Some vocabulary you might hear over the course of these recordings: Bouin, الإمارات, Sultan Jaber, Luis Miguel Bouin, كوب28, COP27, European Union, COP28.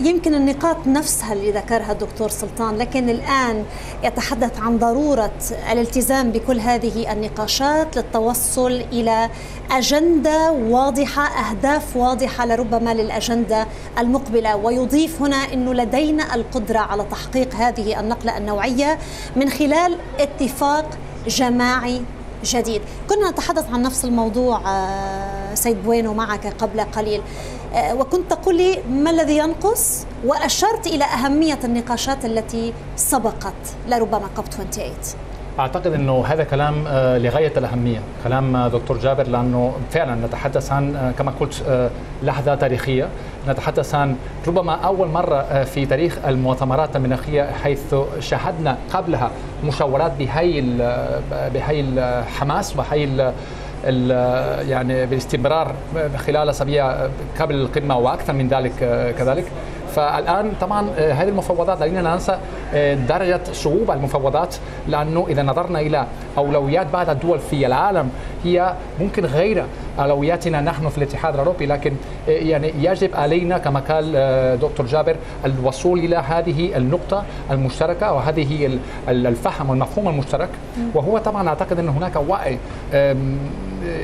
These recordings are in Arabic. يمكن النقاط نفسها اللي ذكرها الدكتور سلطان، لكن الآن يتحدث عن ضرورة الالتزام بكل هذه النقاشات للتوصل إلى أجندة واضحة، أهداف واضحة لربما للأجندة المقبلة. ويضيف هنا أنه لدينا القدرة على تحقيق هذه النقلة النوعية من خلال اتفاق جماعي جديد. كنا نتحدث عن نفس الموضوع سيد بوينو معك قبل قليل، وكنت تقول لي ما الذي ينقص، وأشرت إلى أهمية النقاشات التي سبقت لربما COP 28. أعتقد أنه هذا كلام لغاية الأهمية، كلام دكتور جابر، لأنه فعلا نتحدث عن كما قلت لحظة تاريخية، نتحدث عن ربما أول مرة في تاريخ المؤتمرات المناخية حيث شاهدنا قبلها مشاورات بهي الحماس وهي يعني باستمرار خلال أسابيع قبل القمة وأكثر من ذلك كذلك. فالآن طبعا هذه المفاوضات علينا لا ننسى درجة صعوبة المفاوضات، لأنه إذا نظرنا إلى أولويات بعض الدول في العالم هي ممكن غير أولوياتنا نحن في الاتحاد الأوروبي، لكن يعني يجب علينا كما قال دكتور جابر الوصول إلى هذه النقطة المشتركة وهذه الفهم والمفهوم المشترك. وهو طبعا أعتقد أن هناك وعي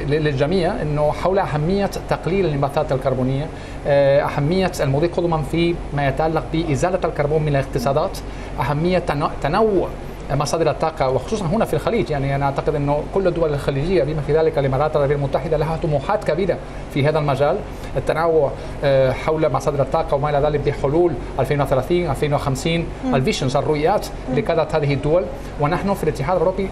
للجميع أنه حول أهمية تقليل الانبعاثات الكربونية، أهمية المضي قدما في ما يتعلق بإزالة الكربون من الاقتصادات، أهمية تنوع مصادر الطاقة وخصوصا هنا في الخليج. يعني أنا أعتقد أنه كل الدول الخليجية بما في ذلك الإمارات العربية المتحدة لها طموحات كبيرة في هذا المجال، التنوع حول مصادر الطاقة وما إلى ذلك بحلول 2030 2050 الفيشنز الرؤيات لكادت هذه الدول، ونحن في الاتحاد الأوروبي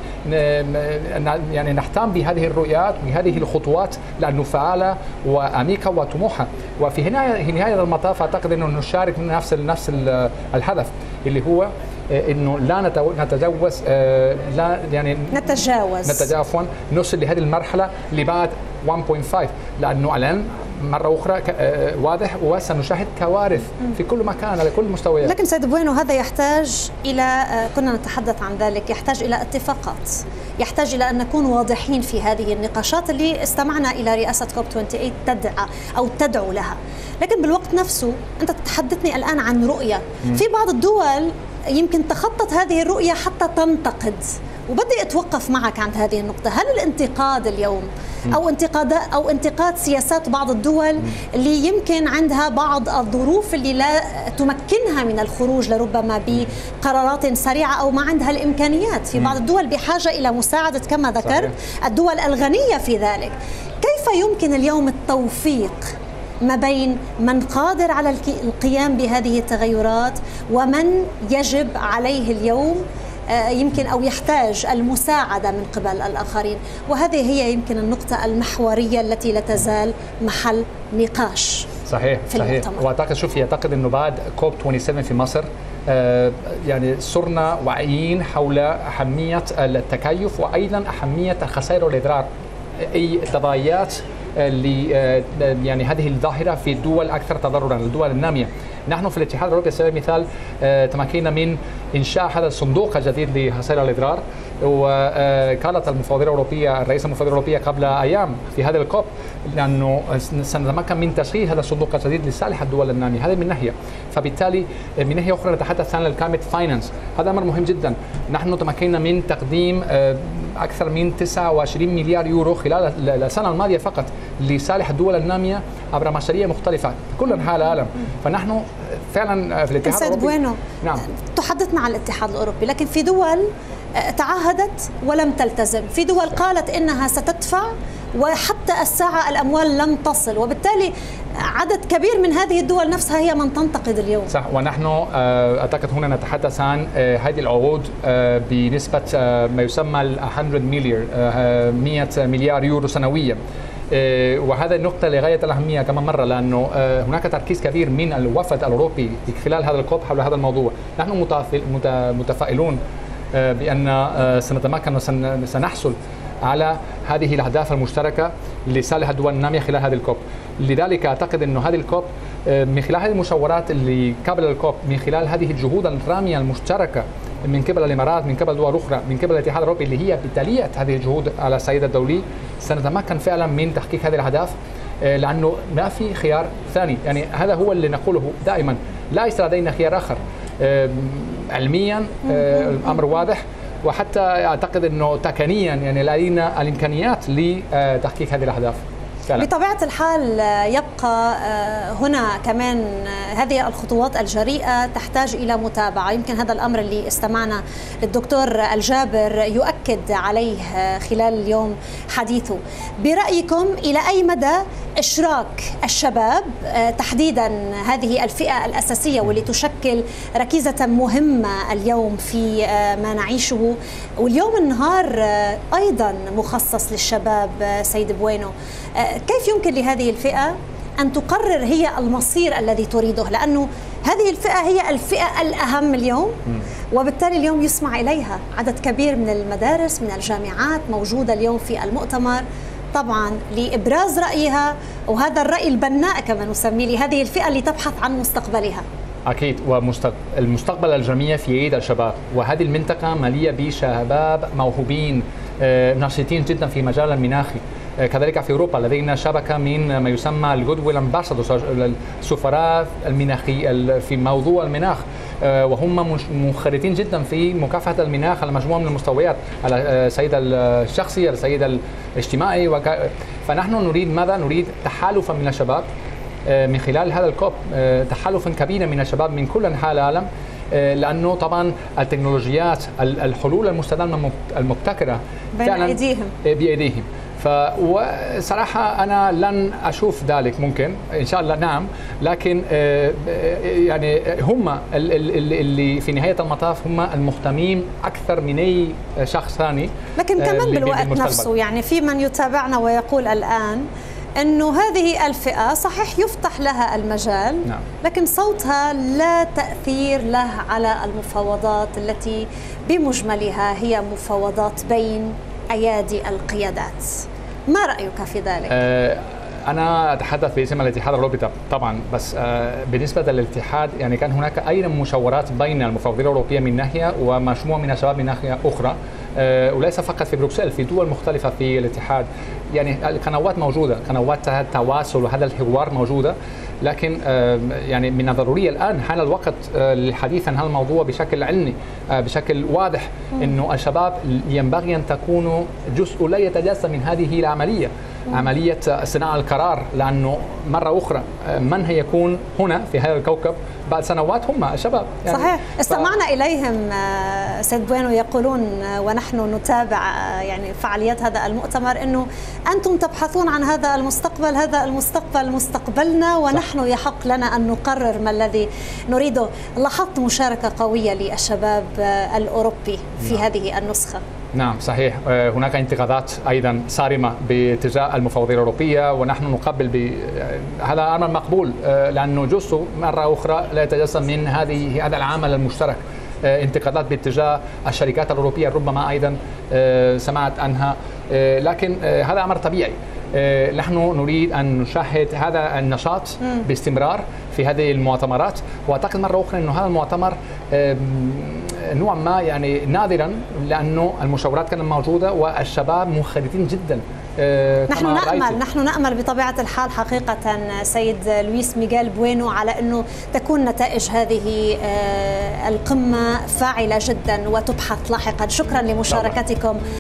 يعني نهتم بهذه الرؤيات بهذه الخطوات لأنه فعالة وعميقة وطموحة. وفي نهاية المطاف أعتقد أنه نشارك من نفس الهدف اللي هو انه لا نتجاوز لا يعني نتجاوز عفوا نصل لهذه المرحله اللي بعد 1.5، لانه الان مرة أخرى واضح وسنشاهد كوارث في كل مكان على كل المستويات. لكن سيد بوينو هذا يحتاج إلى، كنا نتحدث عن ذلك، يحتاج إلى اتفاقات، يحتاج إلى أن نكون واضحين في هذه النقاشات اللي استمعنا إلى رئاسة كوب 28 تدعو لها. لكن بالوقت نفسه أنت تتحدثني الآن عن رؤية، في بعض الدول يمكن تخطت هذه الرؤية حتى تنتقد. وبدي أتوقف معك عند هذه النقطة، هل الانتقاد اليوم أو انتقاد سياسات بعض الدول اللي يمكن عندها بعض الظروف اللي لا تمكنها من الخروج لربما بقرارات سريعة أو ما عندها الإمكانيات، في بعض الدول بحاجة إلى مساعدة كما ذكرت الدول الغنية في ذلك، كيف يمكن اليوم التوفيق ما بين من قادر على القيام بهذه التغيرات ومن يجب عليه اليوم يمكن أو يحتاج المساعدة من قبل الآخرين؟ وهذه هي يمكن النقطة المحورية التي لا تزال محل نقاش. صحيح. وأعتقد أعتقد أنه بعد كوب 27 في مصر يعني صرنا واعيين حول أهمية التكيف وأيضا أهمية الخسائر والإضرار، أي تضايقات يعني هذه الظاهرة في الدول أكثر تضررا، الدول النامية. نحن في الاتحاد الأوروبي على سبيل المثال تمكنا من إنشاء هذا الصندوق الجديد لخسائر الإضرار، وقالت الرئيسة الأوروبية قبل أيام في هذا الكوب لأنه سنتمكن من تشغيل هذا الصندوق الجديد لصالح الدول النامية، هذا من ناحية. فبالتالي من ناحية أخرى نتحدث عن الكلمة فاينانس، هذا أمر مهم جدا. نحن تمكنا من تقديم أكثر من 29 مليار يورو خلال السنة الماضية فقط لصالح الدول النامية عبر مشاريع مختلفة كل أنحاء العالم. فنحن فعلا في الاتحاد الأوروبي بوينو. نعم، تحدثنا عن الاتحاد الأوروبي، لكن في دول تعهدت ولم تلتزم، في دول قالت إنها ستدفع وحتى الساعة الأموال لم تصل، وبالتالي عدد كبير من هذه الدول نفسها هي من تنتقد اليوم. صح، ونحن أعتقد هنا نتحدث عن هذه العقود بنسبة ما يسمى 100 مليار يورو سنويا، وهذا النقطة لغاية الأهمية كمان مرة، لأنه هناك تركيز كبير من الوفد الأوروبي خلال هذا الكوب حول هذا الموضوع. نحن متفائلون بأن سنتمكن وسنحصل على هذه الأهداف المشتركة لصالح الدول النامية خلال هذا الكوب. لذلك أعتقد أن هذا الكوب من خلال هذه المشاورات اللي قبل الكوب، من خلال هذه الجهود الرامية المشتركة من قبل الإمارات، من قبل دول أخرى، من قبل الاتحاد الأوروبي اللي هي بتالية هذه الجهود على الصعيد الدولي، سنتمكن فعلا من تحقيق هذه الأهداف لأنه ما في خيار ثاني. يعني هذا هو اللي نقوله دائما، ليس لدينا خيار آخر. علميا الأمر واضح، وحتى أعتقد أنه تقنيا يعني لدينا الإمكانيات لتحقيق هذه الأهداف. بطبيعة الحال يبقى هنا كمان هذه الخطوات الجريئة تحتاج إلى متابعة. يمكن هذا الأمر اللي استمعنا الدكتور الجابر يؤكد عليه خلال اليوم حديثه. برأيكم إلى أي مدى إشراك الشباب تحديدا هذه الفئة الأساسية واللي تشكل ركيزة مهمة اليوم في ما نعيشه، واليوم النهار أيضا مخصص للشباب سيد بوينو، كيف يمكن لهذه الفئة أن تقرر هي المصير الذي تريده؟ لأنه هذه الفئة هي الفئة الأهم اليوم، وبالتالي اليوم يسمع إليها عدد كبير من المدارس، من الجامعات موجودة اليوم في المؤتمر طبعا لإبراز رأيها، وهذا الرأي البناء كما نسميه لهذه الفئة اللي تبحث عن مستقبلها. أكيد، والمستقبل الجميع في يد الشباب، وهذه المنطقة مليئة بشباب موهوبين ناشطين جدا في مجال المناخي. كذلك في أوروبا لدينا شبكة من ما يسمى الجود ويل أمباسادورز، السفراء المناخي في موضوع المناخ، وهم منخرطين جدا في مكافحة المناخ على مجموعة من المستويات، على الصعيد الشخصي، على الصعيد الاجتماعي. فنحن نريد ماذا؟ نريد تحالفا من الشباب من خلال هذا الكوب، تحالفا كبيرا من الشباب من كل أنحاء العالم، لأنه طبعا التكنولوجيات، الحلول المستدامة المبتكرة بأيديهم. فصراحة أنا لن أشوف ذلك ممكن إن شاء الله، نعم، لكن يعني هم اللي في نهاية المطاف هم المهتمين أكثر من أي شخص ثاني. لكن كمان بالوقت نفسه يعني في من يتابعنا ويقول الآن أنه هذه الفئة صحيح يفتح لها المجال، نعم، لكن صوتها لا تأثير له على المفاوضات التي بمجملها هي مفاوضات بين أيادي القيادات. ما رأيك في ذلك؟ أنا أتحدث باسم الاتحاد الأوروبي طبعا، بس بالنسبة للاتحاد يعني كان هناك أيضا مشاورات بين المفوضية الأوروبية من ناحية ومجموعة من الشباب من ناحية أخرى، وليس فقط في بروكسل، في دول مختلفة في الاتحاد. يعني القنوات موجودة، قنوات التواصل وهذا الحوار موجودة، لكن يعني من الضروري الآن حان الوقت للحديث عن هذا الموضوع بشكل علمي، بشكل واضح، أنه الشباب ينبغي أن تكونوا جزء لا يتجزأ من هذه العملية، عملية صناعة القرار. لأنه مرة أخرى من هيكون هنا في هذا الكوكب بعد سنوات؟ هم الشباب. يعني صحيح، استمعنا إليهم سيد بوينو يقولون ونحن نتابع يعني فعاليات هذا المؤتمر أنه أنتم تبحثون عن هذا المستقبل، هذا المستقبل مستقبلنا، ونحن يحق لنا أن نقرر ما الذي نريده. لاحظت مشاركة قوية للشباب الأوروبي في هذه النسخة. نعم صحيح، هناك انتقادات أيضا صارمة باتجاه المفوضية الأوروبية، ونحن نقبل هذا أمر مقبول، لأنه جزء مرة أخرى لا يتجسد من هذا العمل المشترك. انتقادات باتجاه الشركات الأوروبية ربما أيضا سمعت عنها، لكن هذا أمر طبيعي. نحن نريد أن نشاهد هذا النشاط باستمرار في هذه المؤتمرات، وأعتقد مرة أخرى أن هذا المؤتمر نوعا ما يعني نادرا، لأنه المشاورات كانت موجودة والشباب منخرطين جدا. نحن نأمل بطبيعة الحال حقيقة سيد لويس ميغيل بوينو على أنه تكون نتائج هذه القمة فاعلة جدا وتبحث لاحقا. شكرا لمشاركتكم.